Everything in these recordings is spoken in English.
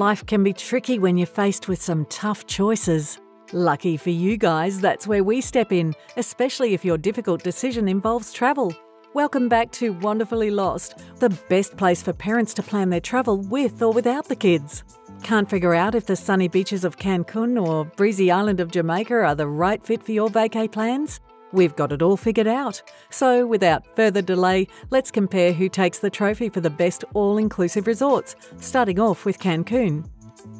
life can be tricky when you're faced with some tough choices. Lucky for you guys, that's where we step in, especially if your difficult decision involves travel. Welcome back to Wanderfully Lost, the best place for parents to plan their travel with or without the kids. Can't figure out if the sunny beaches of Cancun or breezy island of Jamaica are the right fit for your vacay plans? We've got it all figured out. So without further delay, let's compare who takes the trophy for the best all-inclusive resorts, starting off with Cancun.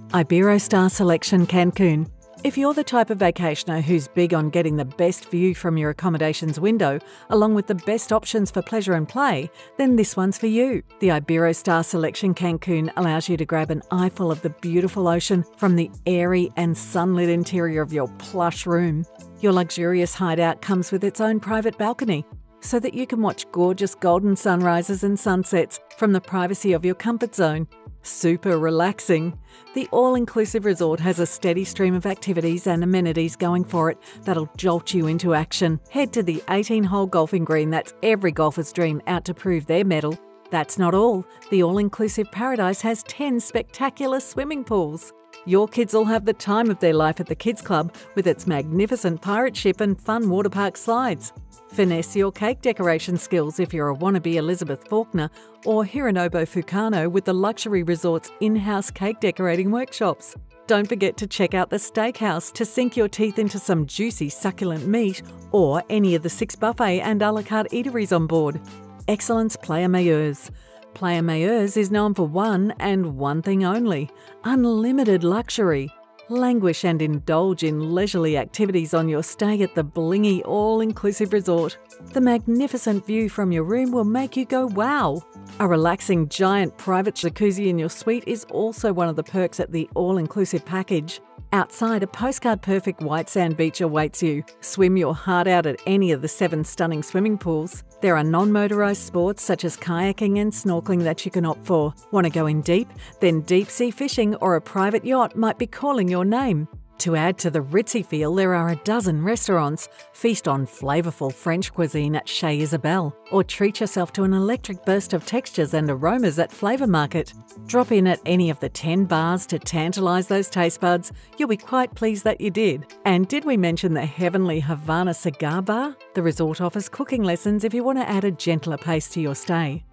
Iberostar Selection Cancun. If you're the type of vacationer who's big on getting the best view from your accommodation's window, along with the best options for pleasure and play, then this one's for you. The Iberostar Selection Cancun allows you to grab an eyeful of the beautiful ocean from the airy and sunlit interior of your plush room. Your luxurious hideout comes with its own private balcony, so that you can watch gorgeous golden sunrises and sunsets from the privacy of your comfort zone. Super relaxing. The all-inclusive resort has a steady stream of activities and amenities going for it that'll jolt you into action. Head to the 18-hole golfing green that's every golfer's dream out to prove their medal. That's not all. The all-inclusive paradise has 10 spectacular swimming pools. Your kids will have the time of their life at the Kids Club with its magnificent pirate ship and fun waterpark slides. Finesse your cake decoration skills if you're a wannabe Elizabeth Faulkner or Hironobo Fukano with the luxury resort's in-house cake decorating workshops. Don't forget to check out the steakhouse to sink your teeth into some juicy, succulent meat or any of the 6 buffet and a la carte eateries on board. Excellence Playa Mujeres. Playa Mujeres is known for one and one thing only, unlimited luxury. Languish and indulge in leisurely activities on your stay at the blingy all-inclusive resort. The magnificent view from your room will make you go wow. A relaxing giant private jacuzzi in your suite is also one of the perks at the all-inclusive package. Outside, a postcard-perfect white sand beach awaits you. Swim your heart out at any of the 7 stunning swimming pools. There are non-motorised sports such as kayaking and snorkelling that you can opt for. Want to go in deep? Then deep-sea fishing or a private yacht might be calling your name. To add to the ritzy feel, there are a dozen restaurants. Feast on flavourful French cuisine at Chez Isabelle, or treat yourself to an electric burst of textures and aromas at Flavor Market. Drop in at any of the 10 bars to tantalise those taste buds. You'll be quite pleased that you did. And did we mention the Heavenly Havana Cigar Bar? The resort offers cooking lessons if you want to add a gentler pace to your stay.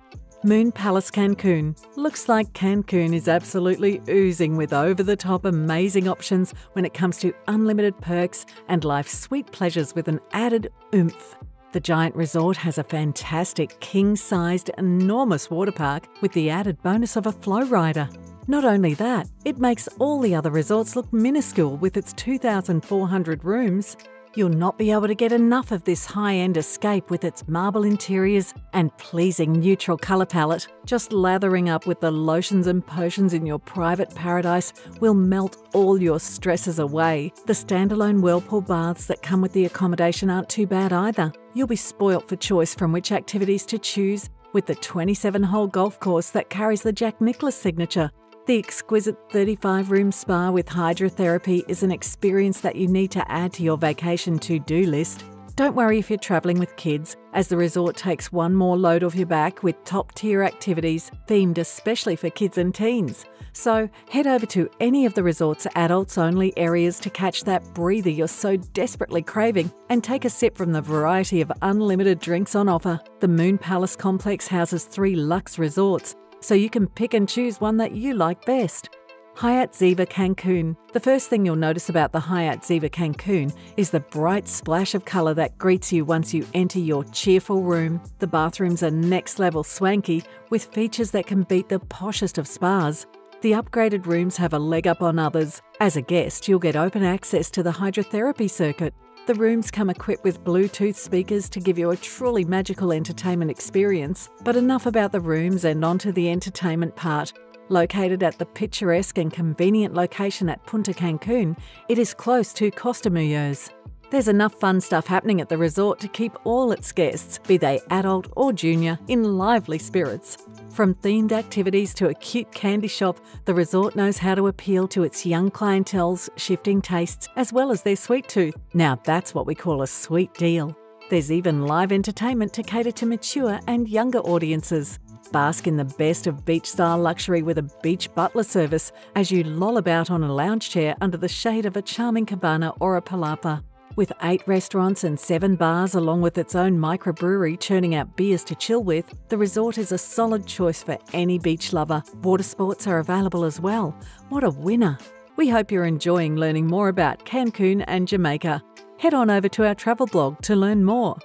Moon Palace Cancun. Looks like Cancun is absolutely oozing with over-the-top amazing options when it comes to unlimited perks and life's sweet pleasures with an added oomph. The giant resort has a fantastic king-sized enormous water park with the added bonus of a flow rider. Not only that, it makes all the other resorts look minuscule with its 2,400 rooms. You'll not be able to get enough of this high-end escape with its marble interiors and pleasing neutral colour palette. Just lathering up with the lotions and potions in your private paradise will melt all your stresses away. The standalone whirlpool baths that come with the accommodation aren't too bad either. You'll be spoilt for choice from which activities to choose with the 27-hole golf course that carries the Jack Nicklaus signature. The exquisite 35-room spa with hydrotherapy is an experience that you need to add to your vacation to-do list. Don't worry if you're travelling with kids, as the resort takes one more load off your back with top-tier activities themed especially for kids and teens. So head over to any of the resort's adults-only areas to catch that breather you're so desperately craving and take a sip from the variety of unlimited drinks on offer. The Moon Palace Complex houses 3 luxe resorts, so you can pick and choose one that you like best. Hyatt Ziva Cancun. The first thing you'll notice about the Hyatt Ziva Cancun is the bright splash of colour that greets you once you enter your cheerful room. The bathrooms are next-level swanky, with features that can beat the poshest of spas. The upgraded rooms have a leg up on others. As a guest, you'll get open access to the hydrotherapy circuit. The rooms come equipped with Bluetooth speakers to give you a truly magical entertainment experience. But enough about the rooms and onto the entertainment part. Located at the picturesque and convenient location at Punta Cancun, it is close to Costa Mujeres. There's enough fun stuff happening at the resort to keep all its guests, be they adult or junior, in lively spirits. From themed activities to a cute candy shop, the resort knows how to appeal to its young clientele's shifting tastes as well as their sweet tooth. Now that's what we call a sweet deal. There's even live entertainment to cater to mature and younger audiences. Bask in the best of beach-style luxury with a beach butler service as you loll about on a lounge chair under the shade of a charming cabana or a palapa. With 8 restaurants and 7 bars along with its own microbrewery churning out beers to chill with, the resort is a solid choice for any beach lover. Water sports are available as well. What a winner! We hope you're enjoying learning more about Cancun and Jamaica. Head on over to our travel blog to learn more.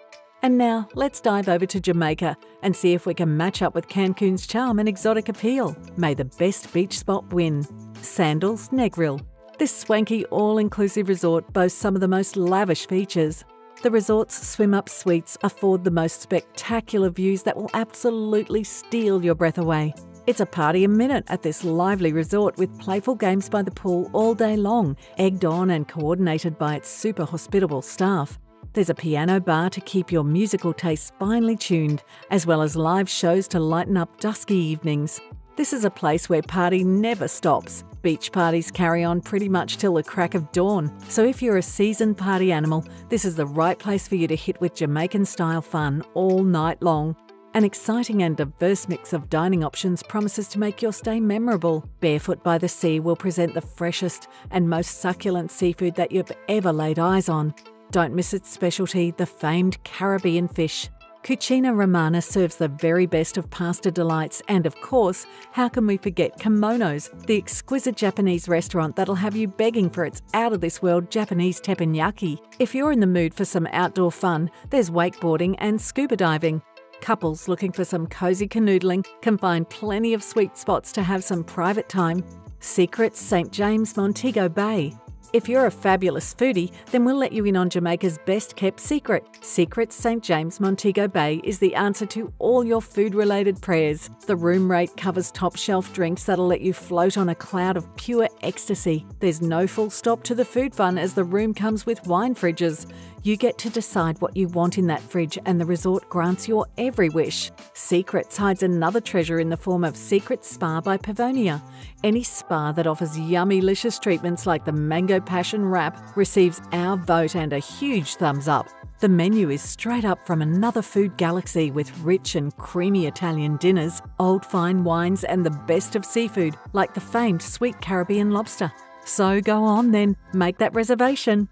And now, let's dive over to Jamaica and see if we can match up with Cancun's charm and exotic appeal. May the best beach spot win. Sandals Negril. This swanky, all-inclusive resort boasts some of the most lavish features. The resort's swim-up suites afford the most spectacular views that will absolutely steal your breath away. It's a party a minute at this lively resort with playful games by the pool all day long, egged on and coordinated by its super hospitable staff. There's a piano bar to keep your musical tastes finely tuned, as well as live shows to lighten up dusky evenings. This is a place where party never stops. Beach parties carry on pretty much till the crack of dawn, so if you're a seasoned party animal, this is the right place for you to hit with Jamaican-style fun all night long. An exciting and diverse mix of dining options promises to make your stay memorable. Barefoot by the Sea will present the freshest and most succulent seafood that you've ever laid eyes on. Don't miss its specialty, the famed Caribbean fish. Cucina Romana serves the very best of pasta delights and, of course, how can we forget Kimonos, the exquisite Japanese restaurant that'll have you begging for its out-of-this-world Japanese teppanyaki. If you're in the mood for some outdoor fun, there's wakeboarding and scuba diving. Couples looking for some cozy canoodling can find plenty of sweet spots to have some private time. Secrets St. James Montego Bay. If you're a fabulous foodie, then we'll let you in on Jamaica's best-kept secret. Secrets St. James Montego Bay is the answer to all your food-related prayers. The room rate covers top-shelf drinks that'll let you float on a cloud of pure ecstasy. There's no full stop to the food fun as the room comes with wine fridges. You get to decide what you want in that fridge and the resort grants your every wish. Secrets hides another treasure in the form of Secret Spa by Pavonia. Any spa that offers yummy-licious treatments like the Mango Passion Wrap receives our vote and a huge thumbs up. The menu is straight up from another food galaxy with rich and creamy Italian dinners, old fine wines and the best of seafood like the famed sweet Caribbean lobster. So go on then, make that reservation.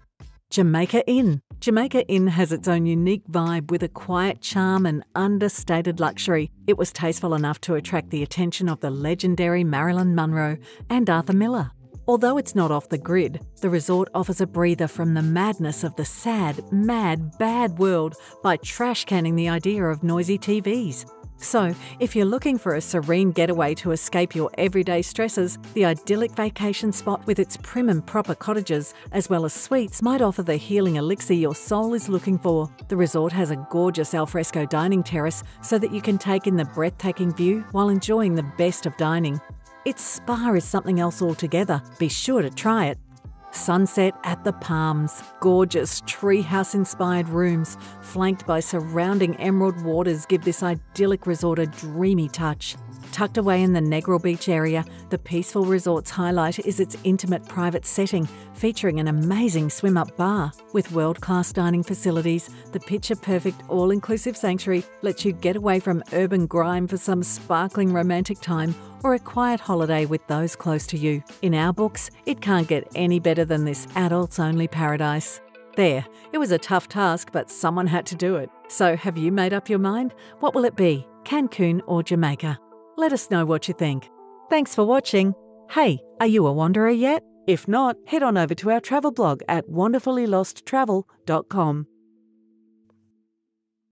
Jamaica Inn. Jamaica Inn has its own unique vibe with a quiet charm and understated luxury. It was tasteful enough to attract the attention of the legendary Marilyn Monroe and Arthur Miller. Although it's not off the grid, the resort offers a breather from the madness of the sad, mad, bad world by trash canning the idea of noisy TVs. So, if you're looking for a serene getaway to escape your everyday stresses, the idyllic vacation spot with its prim and proper cottages, as well as suites, might offer the healing elixir your soul is looking for. The resort has a gorgeous alfresco dining terrace so that you can take in the breathtaking view while enjoying the best of dining. Its spa is something else altogether. Be sure to try it. Sunset at the Palms. Gorgeous treehouse-inspired rooms flanked by surrounding emerald waters give this idyllic resort a dreamy touch. Tucked away in the Negril Beach area, the peaceful resort's highlight is its intimate private setting, featuring an amazing swim-up bar. With world-class dining facilities, the picture-perfect all-inclusive sanctuary lets you get away from urban grime for some sparkling romantic time or a quiet holiday with those close to you. In our books, it can't get any better than this adults-only paradise. There, it was a tough task, but someone had to do it. So have you made up your mind? What will it be, Cancun or Jamaica? Let us know what you think. Thanks for watching. Hey, are you a wanderer yet? If not, head on over to our travel blog at wonderfullylosttravel.com.